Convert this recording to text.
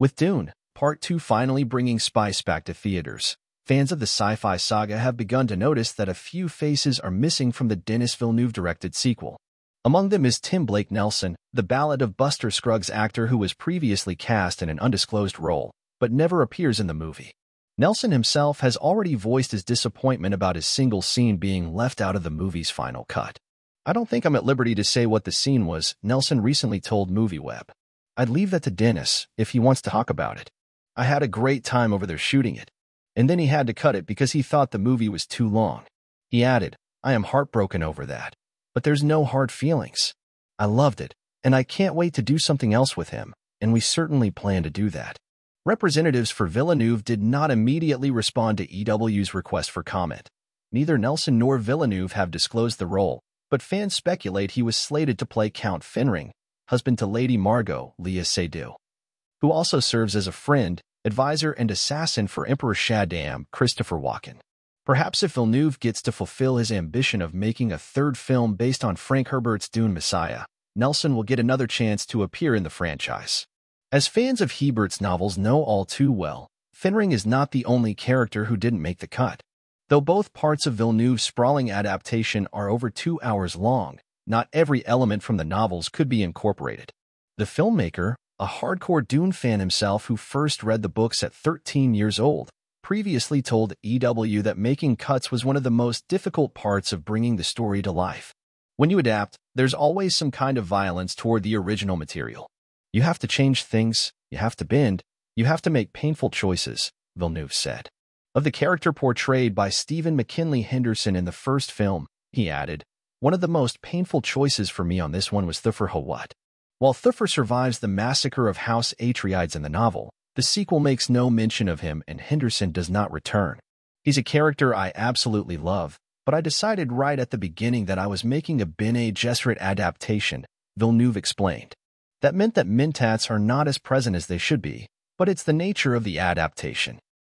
With Dune, Part 2 finally bringing spice back to theaters, fans of the sci-fi saga have begun to notice that a few faces are missing from the Denis Villeneuve-directed sequel. Among them is Tim Blake Nelson, the Ballad of Buster Scruggs actor who was previously cast in an undisclosed role, but never appears in the movie. Nelson himself has already voiced his disappointment about his single scene being left out of the movie's final cut. "I don't think I'm at liberty to say what the scene was," Nelson recently told MovieWeb. "I'd leave that to Denis, if he wants to talk about it. I had a great time over there shooting it, and then he had to cut it because he thought the movie was too long." He added, "I am heartbroken over that, but there's no hard feelings. I loved it, and I can't wait to do something else with him, and we certainly plan to do that." Representatives for Villeneuve did not immediately respond to EW's request for comment. Neither Nelson nor Villeneuve have disclosed the role, but fans speculate he was slated to play Count Fenring, husband to Lady Margot, Leah Seydoux, who also serves as a friend, advisor, and assassin for Emperor Shaddam, Christopher Walken. Perhaps if Villeneuve gets to fulfill his ambition of making a third film based on Frank Herbert's Dune Messiah, Nelson will get another chance to appear in the franchise. As fans of Herbert's novels know all too well, Fenring is not the only character who didn't make the cut. Though both parts of Villeneuve's sprawling adaptation are over 2 hours long, not every element from the novels could be incorporated. The filmmaker, a hardcore Dune fan himself who first read the books at 13 years old, previously told EW that making cuts was one of the most difficult parts of bringing the story to life. "When you adapt, there's always some kind of violence toward the original material. You have to change things, you have to bend, you have to make painful choices," Villeneuve said. Of the character portrayed by Stephen McKinley Henderson in the first film, he added, "One of the most painful choices for me on this one was Thufir Hawat." While Thufir survives the massacre of House Atreides in the novel, the sequel makes no mention of him and Henderson does not return. "He's a character I absolutely love, but I decided right at the beginning that I was making a Bene Gesserit adaptation," Villeneuve explained. "That meant that Mintats are not as present as they should be, but it's the nature of the adaptation.